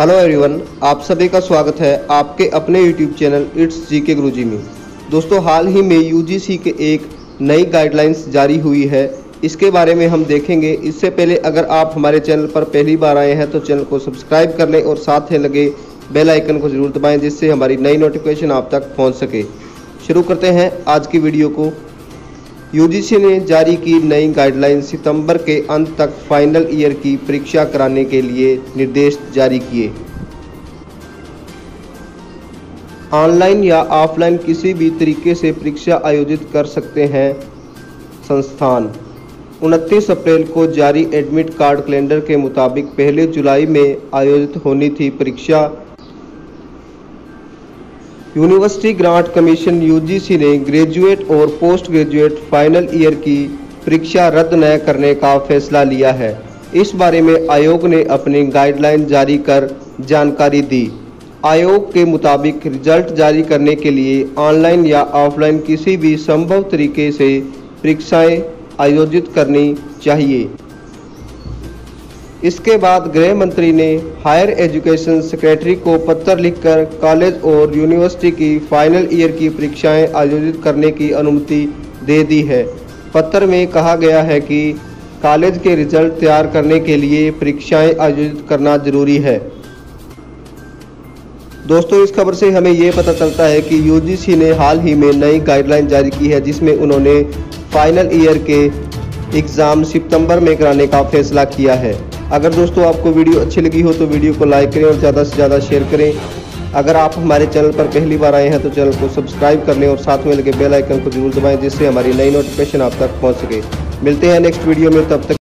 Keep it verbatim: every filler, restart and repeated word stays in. Hello everyone, आप सभी का स्वागत है आपके अपने यूट्यूब चैनल इट्स जीके गुरु जी में। दोस्तों, हाल ही में यूजीसी के एक नई गाइडलाइंस जारी हुई है, इसके बारे में हम देखेंगे। इससे पहले अगर आप हमारे चैनल पर पहली बार आए हैं तो चैनल को सब्सक्राइब कर लें और साथ ही लगे बेल आइकन को जरूर दबाएं, जिससे हमारी नई नोटिफिकेशन आप तक पहुँच सके। शुरू करते हैं आज की वीडियो को। यूजीसी ने जारी की नई गाइडलाइन, सितंबर के अंत तक फाइनल ईयर की परीक्षा कराने के लिए निर्देश जारी किए। ऑनलाइन या ऑफलाइन किसी भी तरीके से परीक्षा आयोजित कर सकते हैं संस्थान। उनतीस अप्रैल को जारी एडमिट कार्ड कैलेंडर के मुताबिक पहले जुलाई में आयोजित होनी थी परीक्षा। यूनिवर्सिटी ग्रांट कमीशन यूजीसी ने ग्रेजुएट और पोस्ट ग्रेजुएट फाइनल ईयर की परीक्षा रद्द न करने का फैसला लिया है। इस बारे में आयोग ने अपनी गाइडलाइन जारी कर जानकारी दी। आयोग के मुताबिक रिजल्ट जारी करने के लिए ऑनलाइन या ऑफलाइन किसी भी संभव तरीके से परीक्षाएं आयोजित करनी चाहिए। इसके बाद गृह मंत्री ने हायर एजुकेशन सेक्रेटरी को पत्र लिखकर कॉलेज और यूनिवर्सिटी की फाइनल ईयर की परीक्षाएं आयोजित करने की अनुमति दे दी है। पत्र में कहा गया है कि कॉलेज के रिजल्ट तैयार करने के लिए परीक्षाएं आयोजित करना जरूरी है। दोस्तों, इस खबर से हमें ये पता चलता है कि यूजीसी ने हाल ही में नई गाइडलाइन जारी की है, जिसमें उन्होंने फाइनल ईयर के एग्ज़ाम सितंबर में कराने का फैसला किया है। अगर दोस्तों आपको वीडियो अच्छी लगी हो तो वीडियो को लाइक करें और ज़्यादा से ज़्यादा शेयर करें। अगर आप हमारे चैनल पर पहली बार आए हैं तो चैनल को सब्सक्राइब कर लें और साथ में लगे बेल आइकन को जरूर दबाएं, जिससे हमारी नई नोटिफिकेशन आप तक पहुंच सके। मिलते हैं नेक्स्ट वीडियो में, तब तक